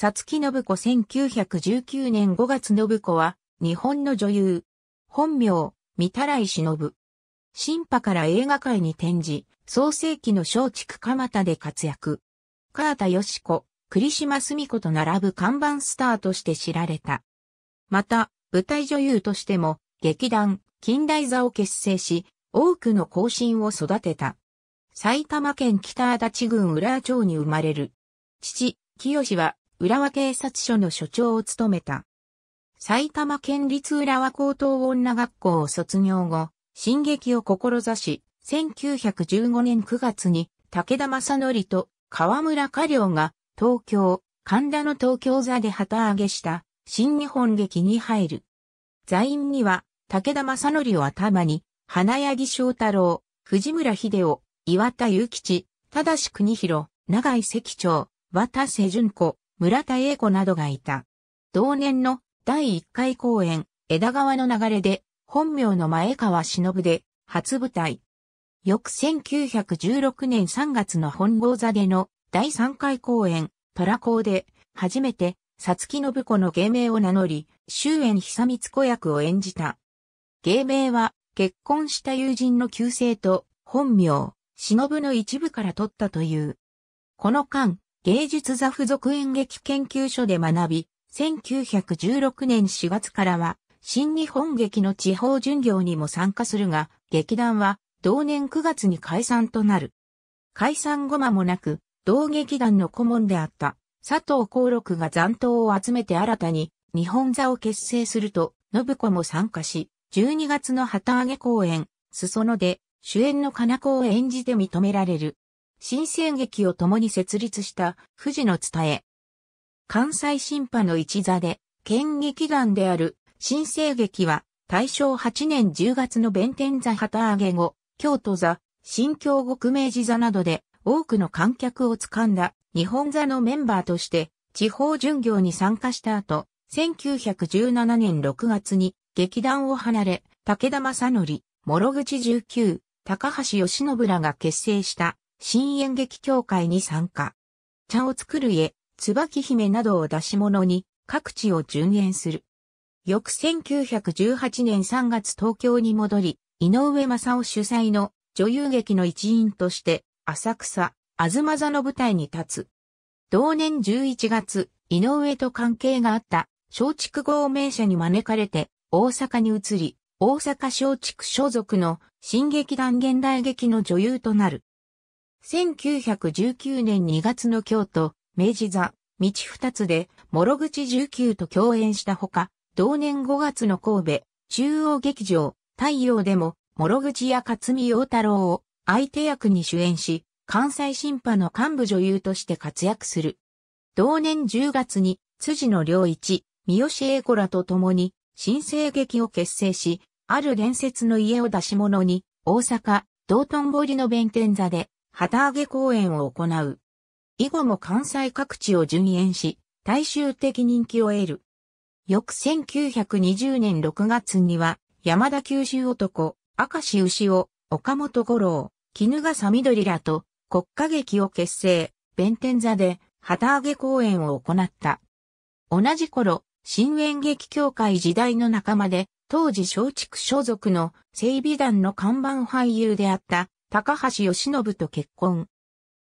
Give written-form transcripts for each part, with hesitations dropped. さつき信子1919年5月信子は、日本の女優。本名、御手洗忍。新派から映画界に転じ、創成期の松竹蒲田で活躍。河田芳子、栗島澄子と並ぶ看板スターとして知られた。また、舞台女優としても、劇団、近代座を結成し、多くの後進を育てた。埼玉県北足立郡浦和町に生まれる。父、清は、浦和警察署の署長を務めた。埼玉県立浦和高等女学校を卒業後、新劇を志し、1915年9月に、武田正則と川村嘉良が、東京、神田の東京座で旗揚げした、新日本劇に入る。座員には、武田正則を頭に、花柳章太郎、藤村秀夫、岩田祐吉、忠邦弘、永井石長、渡瀬順子、村田英子などがいた。同年の第1回公演、枝川の流れで、本名の前川忍で、初舞台。翌1916年3月の本郷座での第3回公演、虎講で、初めて、さつき信子の芸名を名乗り、周縁久光子役を演じた。芸名は、結婚した友人の旧姓と、本名、忍の一部から取ったという。この間、芸術座附属演劇研究所で学び、1916年4月からは、新日本劇の地方巡業にも参加するが、劇団は、同年9月に解散となる。解散後間もなく、同劇団の顧問であった、佐藤幸六が残党を集めて新たに、日本座を結成すると、信子も参加し、12月の旗揚げ公演、裾野で、主演の金子を演じて認められる。新生劇を共に設立した、藤野伝え。関西新派の一座で、県劇団である、新生劇は、大正8年10月の弁天座旗揚げ後、京都座、新京極明寺座などで、多くの観客をつかんだ、日本座のメンバーとして、地方巡業に参加した後、1917年6月に、劇団を離れ、武田正則、諸口十九、高橋由伸らが結成した、新演劇協会に参加。茶を作る家、椿姫などを出し物に各地を巡演する。翌1918年3月東京に戻り、井上正雄主催の女優劇の一員として、浅草、東座の舞台に立つ。同年11月、井上と関係があった松竹合名社に招かれて、大阪に移り、大阪松竹所属の新劇団現代劇の女優となる。1919年2月の京都、明治座、道二つで、諸口十九と共演したほか、同年5月の神戸、中央劇場、太陽でも、諸口や勝見陽太郎を相手役に主演し、関西新派の幹部女優として活躍する。同年10月に、辻野良一、三好英子らと共に、新生劇を結成し、ある伝説の家を出し物に、大阪、道頓堀の弁天座で、旗揚げ公演を行う。以後も関西各地を巡演し、大衆的人気を得る。翌1920年6月には、山田九州男、明石牛尾、岡本五郎、衣笠緑らと国家劇を結成、弁天座で旗揚げ公演を行った。同じ頃、新演劇協会時代の仲間で、当時松竹所属の整備団の看板俳優であった、高橋由伸と結婚。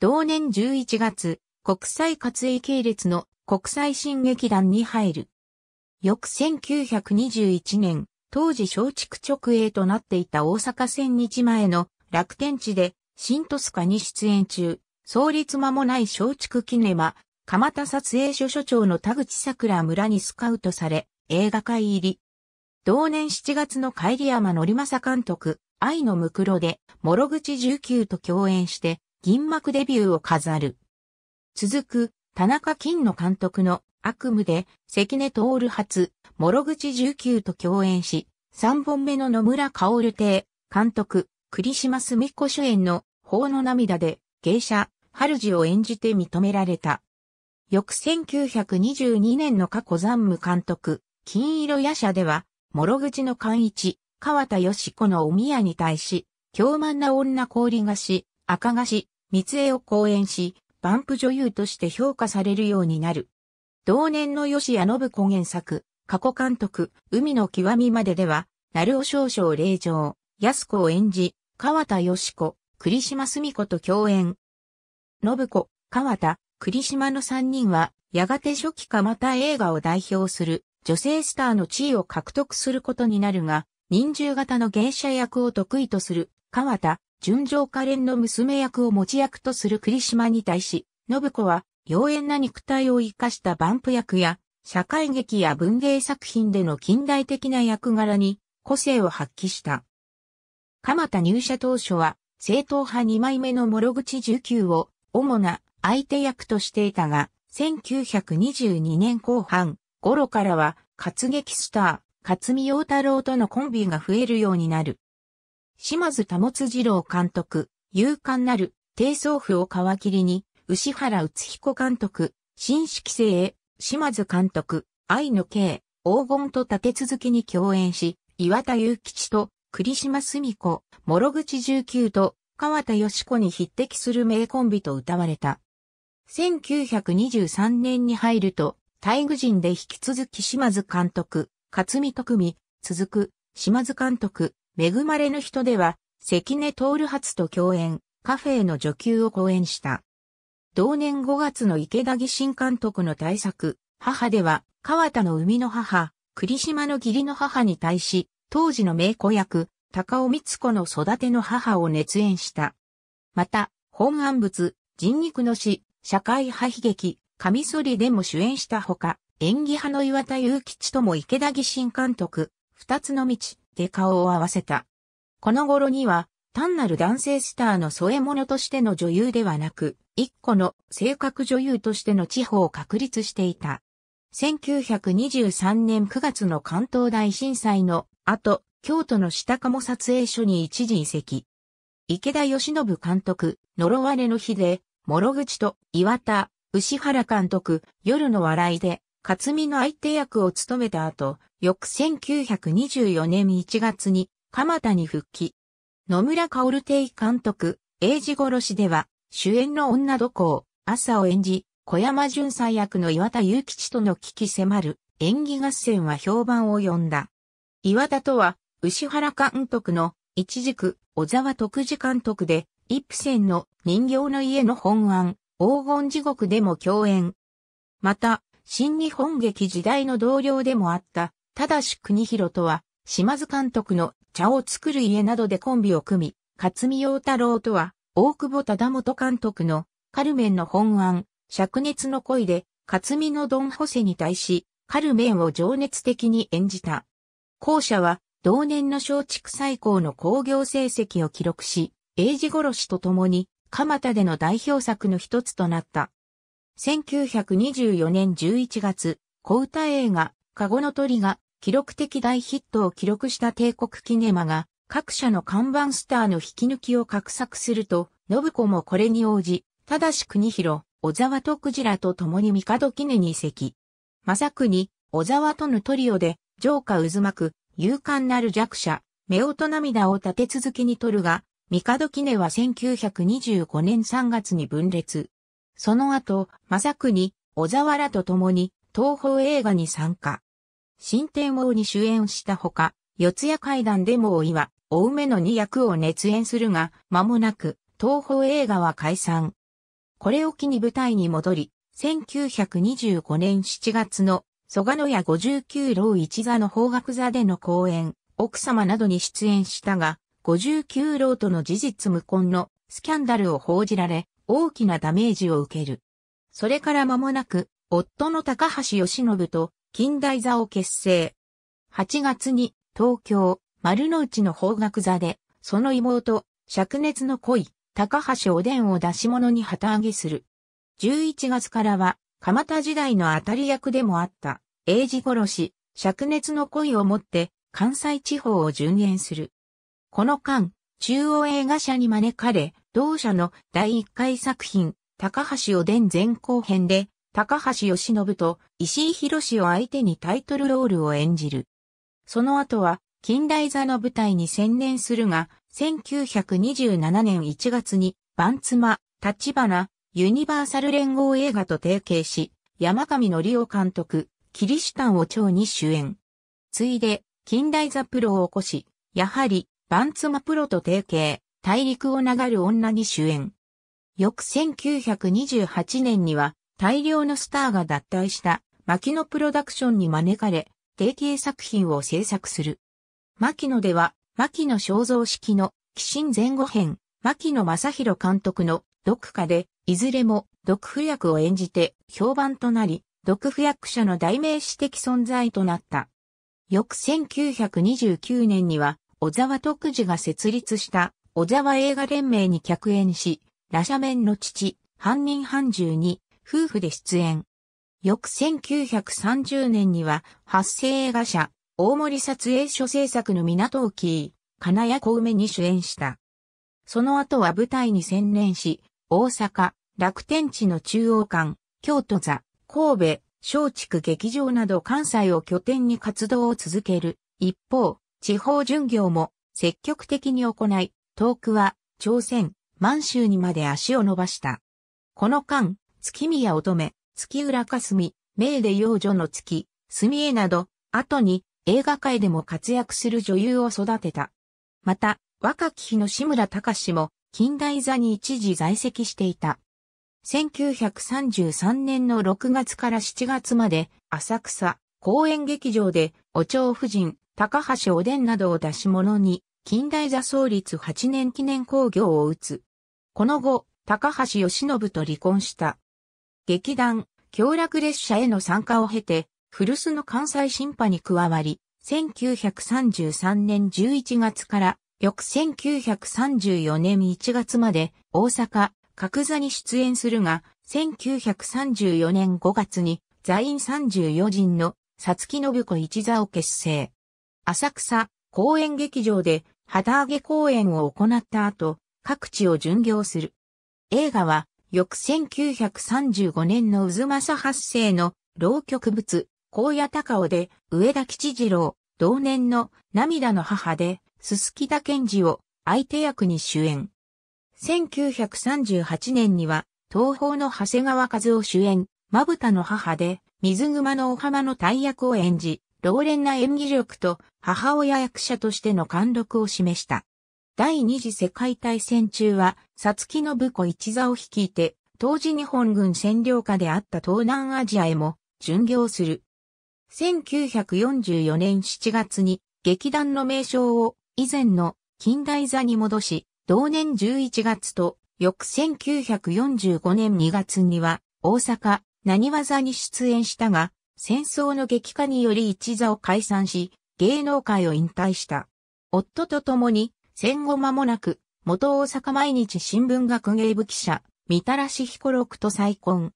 同年11月、国際活映系列の国際新劇団に入る。翌1921年、当時松竹直営となっていた大阪千日前の楽天地で、新戸塚に出演中、創立間もない松竹キネマ、蒲田撮影所所長の田口桜村にスカウトされ、映画界入り。同年7月の帰山典正監督、愛のむくろで、諸口十九と共演して、銀幕デビューを飾る。続く、田中欽乃監督の悪夢で、関根徹初、諸口十九と共演し、3本目の野村薫亭、監督、栗島澄子主演の、法の涙で、芸者、春路を演じて認められた。翌1922年の過去残務監督、金色夜叉では、諸口の貫一、河田芳子のお宮に対し、狂蛮な女氷菓子、赤菓子、三枝を講演し、バンプ女優として評価されるようになる。同年の吉野信子原作、過去監督、海の極みまででは、鳴尾少将令嬢、安子を演じ、川田芳子、栗島澄子と共演。信子、川田、栗島の3人は、やがて初期かまた映画を代表する女性スターの地位を獲得することになるが、人従型の芸者役を得意とする川田、純情可憐の娘役を持ち役とする栗島に対し、信子は、妖艶な肉体を生かした番婦役や、社会劇や文芸作品での近代的な役柄に個性を発揮した。蒲田入社当初は、正統派2枚目の諸口十九を主な相手役としていたが、1922年後半頃からは、活劇スター、勝見陽太郎とのコンビが増えるようになる。島津保次郎監督、勇敢なる、低奏譜を皮切りに、牛原宇津彦監督、新式生、島津監督、愛の刑、黄金と立て続けに共演し、岩田祐吉と栗島澄子、諸口十九と川田芳子に匹敵する名コンビと謳われた。1923年に入ると、大愚人で引き続き島津監督、勝見と組み、続く、島津監督、恵まれぬ人では、関根徹初と共演、カフェへの女給を講演した。同年5月の池田義信監督の大作、母では、川田の生みの母、栗島の義理の母に対し、当時の名子役、高尾光子の育ての母を熱演した。また、本案物、人肉の死、社会派悲劇、カミソリでも主演したほか、演技派の岩田祐吉とも池田義信監督、二つの道で顔を合わせた。この頃には、単なる男性スターの添え物としての女優ではなく、一個の性格女優としての地位を確立していた。1923年9月の関東大震災の後、京都の下鴨撮影所に一時移籍。池田義信監督、呪われの日で、諸口と岩田、牛原監督、夜の笑いで、勝見の相手役を務めた後、翌1924年1月に、蒲田に復帰。野村薫亭監督、栄治殺しでは、主演の女土工、朝を演じ、小山巡査役の岩田祐吉との危機迫る演技合戦は評判を呼んだ。岩田とは、牛原監督の一軸、小沢徳次監督で、イプセンの人形の家の本案、黄金地獄でも共演。また、新日本劇時代の同僚でもあった、正邦弘とは、島津監督の茶を作る家などでコンビを組み、勝見陽太郎とは、大久保忠元監督のカルメンの本案、灼熱の恋で、勝見のドン・ホセに対し、カルメンを情熱的に演じた。後者は、同年の松竹最高の興行成績を記録し、栄治殺しと共に、蒲田での代表作の一つとなった。1924年11月、小唄映画、かごの鳥が、記録的大ヒットを記録した帝国キネマが、各社の看板スターの引き抜きを画策すると、信子もこれに応じ、正邦弘、小沢徳次らと共に帝キネに移籍。正邦、小沢とのトリオで、情歌渦巻く、勇敢なる弱者、夫婦と涙を立て続けに取るが、帝キネは1925年3月に分裂。その後、正邦、小沢らと共に、東宝映画に参加。新天王に主演したほか、四谷怪談でも岩、お梅の2役を熱演するが、間もなく、東宝映画は解散。これを機に舞台に戻り、1925年7月の、蘇我屋59楼一座の方角座での公演、奥様などに出演したが、59楼との事実無根のスキャンダルを報じられ、大きなダメージを受ける。それから間もなく、夫の高橋義信と近代座を結成。8月に東京、丸の内の方角座で、その妹、灼熱の恋、高橋おでんを出し物に旗揚げする。11月からは、蒲田時代の当たり役でもあった、栄治殺し、灼熱の恋をもって、関西地方を巡演する。この間、中央映画社に招かれ、同社の第1回作品、高橋おでん前後編で、高橋義信と石井宏を相手にタイトルロールを演じる。その後は、近代座の舞台に専念するが、1927年1月に、バンツマ、橘、ユニバーサル連合映画と提携し、山上則夫監督、キリシタンを長に主演。ついで、近代ザ・プロを起こし、やはり、バンツマプロと提携、大陸を流る女に主演。翌1928年には、大量のスターが脱退した、牧野プロダクションに招かれ、提携作品を制作する。牧野では、牧野正造式の、寄進前後編、牧野正弘監督の、読歌で、いずれも、読婦役を演じて、評判となり、読婦役者の代名詞的存在となった。翌1929年には、小沢徳次が設立した、小沢映画連盟に客演し、羅生門の父、半人半獣に、夫婦で出演。翌1930年には、発声映画社、大森撮影所制作の港をキー、金谷小梅に主演した。その後は舞台に専念し、大阪、楽天地の中央館、京都座、神戸、松竹劇場など関西を拠点に活動を続ける。一方、地方巡業も積極的に行い、遠くは朝鮮、満州にまで足を伸ばした。この間、月宮乙女、月浦かすみ、命で幼女の月、墨絵など、後に映画界でも活躍する女優を育てた。また、若き日の志村隆も近代座に一時在籍していた。1933年の6月から7月まで浅草公演劇場でお蝶夫人、高橋おでんなどを出し物に近代座創立8年記念興行を打つ。この後、高橋由伸と離婚した。劇団、享楽列車への参加を経て、古巣の関西新派に加わり、1933年11月から翌1934年1月まで大阪、角座に出演するが、1934年5月に座員34人のさつき信子一座を結成。浅草公演劇場で旗揚げ公演を行った後、各地を巡業する。映画は、翌1935年の太秦八世の浪曲物、高野高雄で上田吉次郎、同年の涙の母で、薄田健次を相手役に主演。1938年には、東宝の長谷川和夫主演、まぶたの母で、水熊の尾浜の大役を演じ、老練な演技力と母親役者としての貫禄を示した。第二次世界大戦中は、さつき信子一座を率いて、当時日本軍占領下であった東南アジアへも巡業する。1944年7月に、劇団の名称を以前の近代座に戻し、同年11月と、翌1945年2月には、大阪、浪速座に出演したが、戦争の激化により一座を解散し、芸能界を引退した。夫と共に、戦後間もなく、元大阪毎日新聞学芸部記者、みたらし彦六と再婚。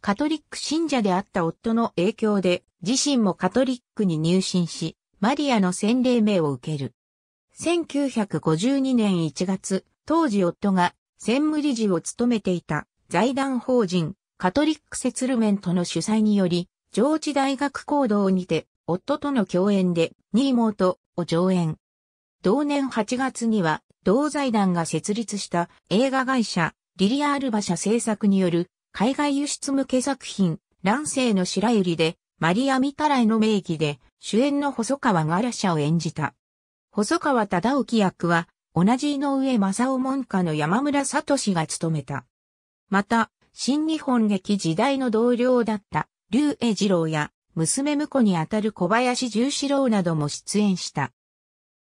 カトリック信者であった夫の影響で、自身もカトリックに入信し、マリアの洗礼名を受ける。1952年1月、当時夫が専務理事を務めていた財団法人カトリックセツルメントの主催により、上智大学講堂にて夫との共演でに妹を上演。同年8月には同財団が設立した映画会社リリアールバ社制作による海外輸出向け作品乱世の白百合でマリア・ミタライの名義で主演の細川ガラシャを演じた。細川忠興役は、同じ井上正雄門下の山村聡が務めた。また、新日本劇時代の同僚だった、竜英二郎や、娘婿にあたる小林十四郎なども出演した。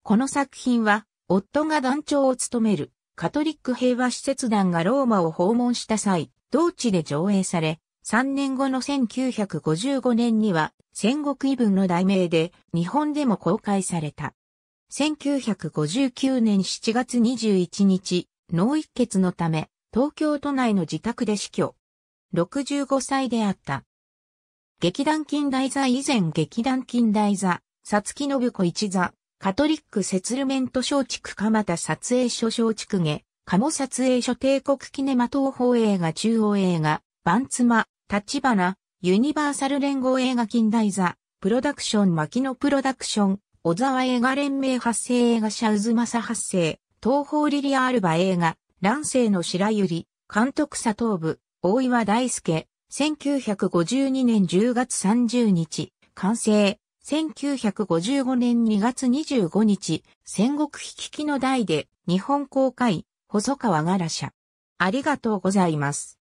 この作品は、夫が団長を務める、カトリック平和使節団がローマを訪問した際、同地で上映され、3年後の1955年には、戦国異聞の題名で、日本でも公開された。1959年7月21日、脳溢血のため、東京都内の自宅で死去。65歳であった。劇団近代座以前劇団近代座、さつき信子一座、カトリックセツルメント松竹蒲田撮影所松竹芸、鴨撮影所帝国キネマ東宝映画中央映画、バンツマ、立花、ユニバーサル連合映画近代座、プロダクション牧野プロダクション、小沢映画連盟発声映画社太秦八世、東宝リリアールバ映画、乱世の白百合、監督佐藤部、大岩大輔、1952年10月30日、完成。1955年2月25日、戦国引きの題で日本航海、細川ガラ社。ありがとうございます。